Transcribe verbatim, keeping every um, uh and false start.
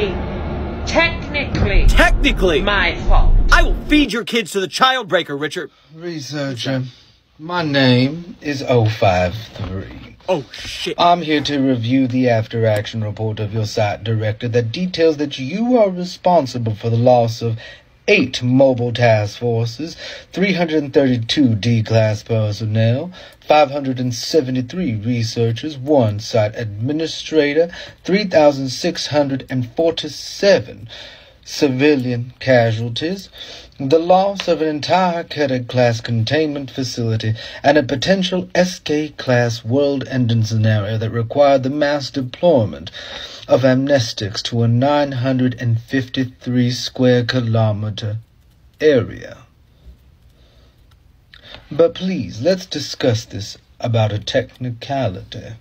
technically, technically, technically, my fault. I will feed your kids to the child breaker, Richard. Researcher, my name is oh five three. Oh, shit. I'm here to review the after-action report of your site director that details that you are responsible for the loss of eight mobile task forces, three hundred thirty-two D-class personnel, five hundred seventy-three researchers, one site administrator, three thousand six hundred forty-seven civilian casualties, the loss of an entire Cadet-class containment facility, and a potential S K-class world-ending scenario that required the mass deployment of amnestics to a nine hundred fifty-three square kilometer area. But please, let's discuss this about a technicality.